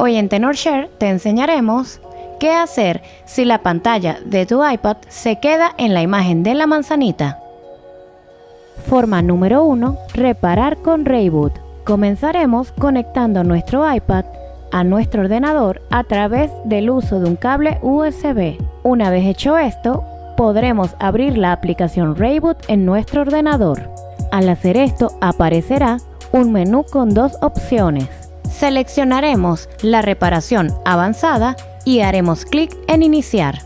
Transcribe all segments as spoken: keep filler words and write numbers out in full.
Hoy en Tenorshare te enseñaremos qué hacer si la pantalla de tu iPad se queda en la imagen de la manzanita. Forma número uno. Reparar con ReiBoot. Comenzaremos conectando nuestro iPad a nuestro ordenador a través del uso de un cable U S B. Una vez hecho esto, podremos abrir la aplicación ReiBoot en nuestro ordenador. Al hacer esto, aparecerá un menú con dos opciones. Seleccionaremos la reparación avanzada y haremos clic en iniciar.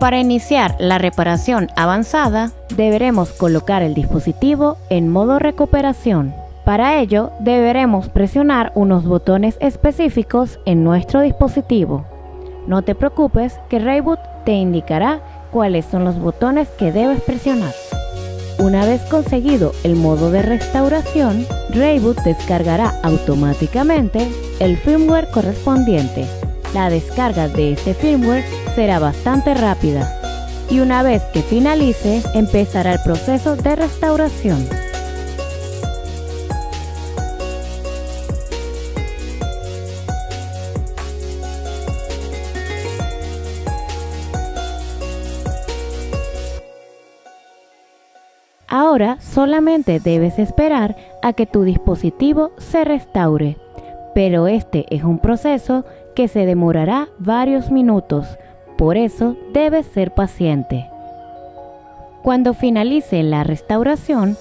Para iniciar la reparación avanzada, deberemos colocar el dispositivo en modo recuperación. Para ello, deberemos presionar unos botones específicos en nuestro dispositivo. No te preocupes, que ReiBoot te indicará cuáles son los botones que debes presionar. Una vez conseguido el modo de restauración, ReiBoot descargará automáticamente el firmware correspondiente. La descarga de este firmware será bastante rápida y una vez que finalice, empezará el proceso de restauración. Ahora solamente debes esperar a que tu dispositivo se restaure, pero este es un proceso que se demorará varios minutos, por eso debes ser paciente. Cuando finalice la restauración,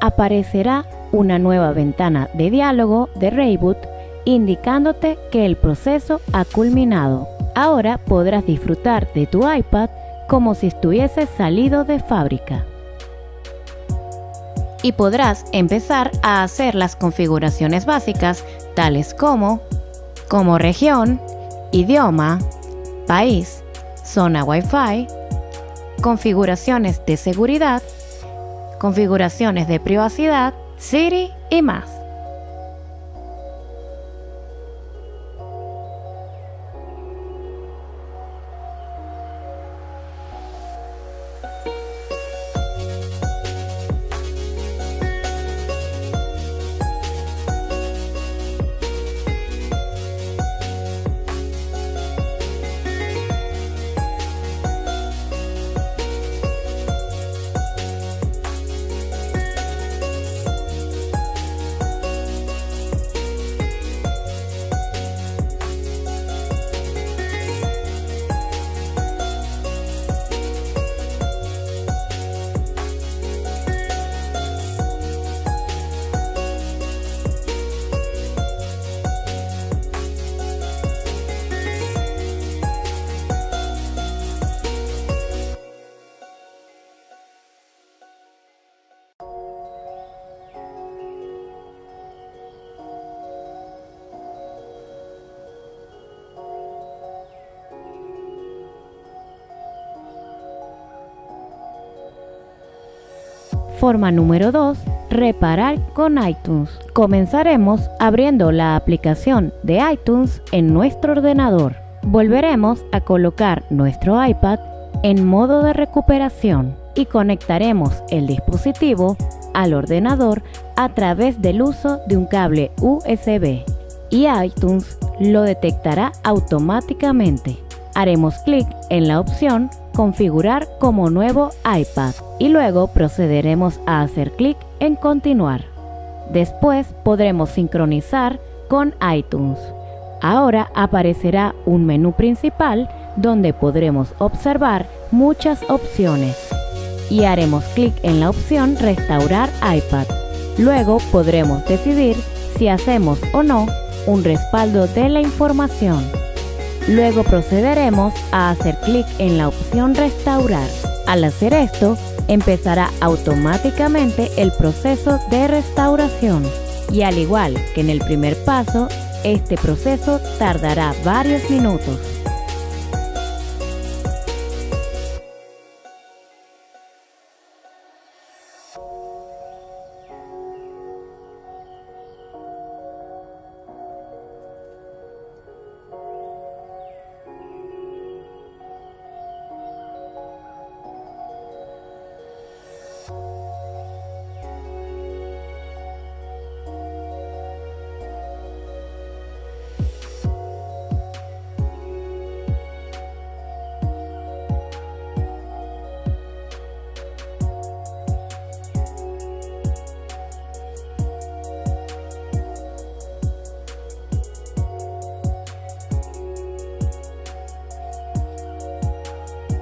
aparecerá una nueva ventana de diálogo de ReiBoot indicándote que el proceso ha culminado. Ahora podrás disfrutar de tu iPad como si estuviese salido de fábrica. Y podrás empezar a hacer las configuraciones básicas tales como, como región, idioma, país, zona Wi-Fi, configuraciones de seguridad, configuraciones de privacidad, Siri y más. Forma número dos. Reparar con iTunes. Comenzaremos abriendo la aplicación de iTunes en nuestro ordenador. Volveremos a colocar nuestro iPad en modo de recuperación y conectaremos el dispositivo al ordenador a través del uso de un cable U S B y iTunes lo detectará automáticamente. Haremos clic en la opción Configurar como nuevo iPad y luego procederemos a hacer clic en Continuar. Después podremos sincronizar con iTunes. Ahora aparecerá un menú principal donde podremos observar muchas opciones y haremos clic en la opción Restaurar iPad. Luego podremos decidir si hacemos o no un respaldo de la información. Luego procederemos a hacer clic en la opción Restaurar. Al hacer esto, empezará automáticamente el proceso de restauración. Y al igual que en el primer paso, este proceso tardará varios minutos.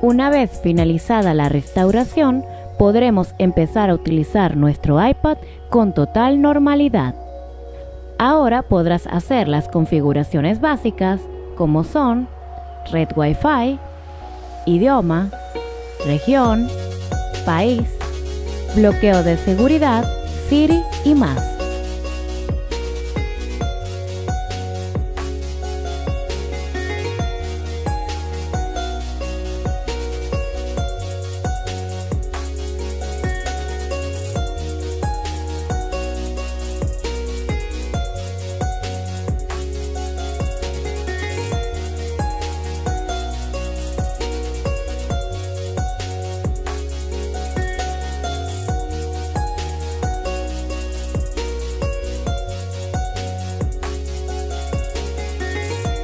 Una vez finalizada la restauración, podremos empezar a utilizar nuestro iPad con total normalidad. Ahora podrás hacer las configuraciones básicas, como son red Wi-Fi, idioma, región, país, bloqueo de seguridad, Siri y más.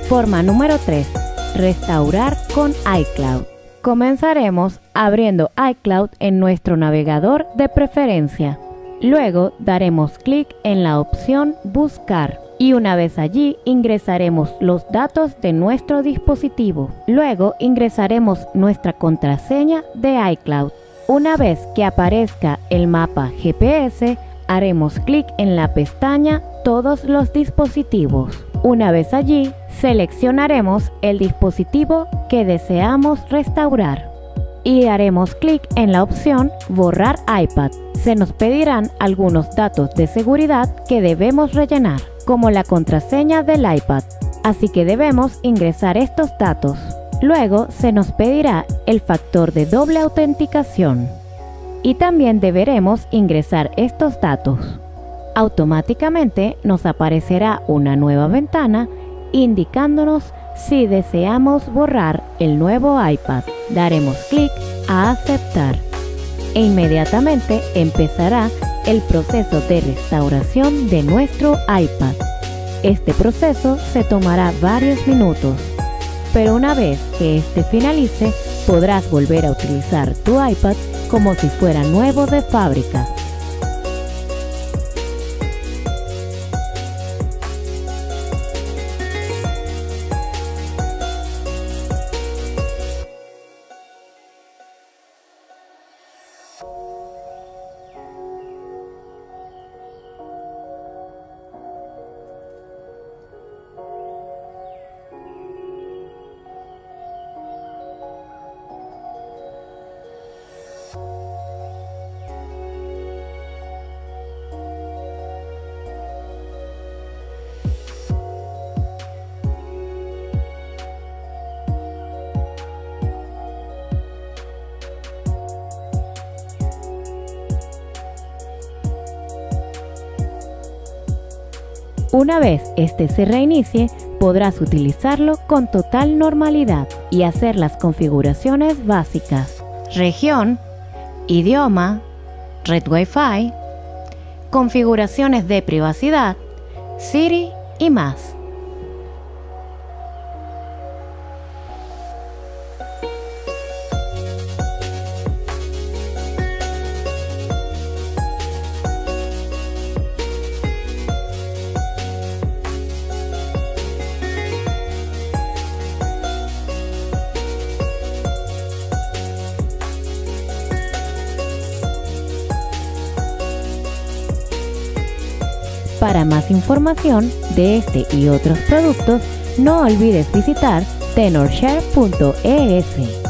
Forma número tres. Restaurar con iCloud. Comenzaremos abriendo iCloud en nuestro navegador de preferencia. Luego daremos clic en la opción Buscar y una vez allí ingresaremos los datos de nuestro dispositivo. Luego ingresaremos nuestra contraseña de iCloud. Una vez que aparezca el mapa G P S, haremos clic en la pestaña Todos los dispositivos. Una vez allí, seleccionaremos el dispositivo que deseamos restaurar y haremos clic en la opción Borrar iPad. Se nos pedirán algunos datos de seguridad que debemos rellenar, como la contraseña del iPad, así que debemos ingresar estos datos. Luego se nos pedirá el factor de doble autenticación y también deberemos ingresar estos datos. Automáticamente nos aparecerá una nueva ventana indicándonos si deseamos borrar el nuevo iPad. Daremos clic a aceptar e inmediatamente empezará el proceso de restauración de nuestro iPad. Este proceso se tomará varios minutos, pero una vez que este finalice podrás volver a utilizar tu iPad como si fuera nuevo de fábrica. Una vez este se reinicie, podrás utilizarlo con total normalidad y hacer las configuraciones básicas: región, idioma, red Wi-Fi, configuraciones de privacidad, Siri y más. Para más información de este y otros productos, no olvides visitar tenorshare punto e s.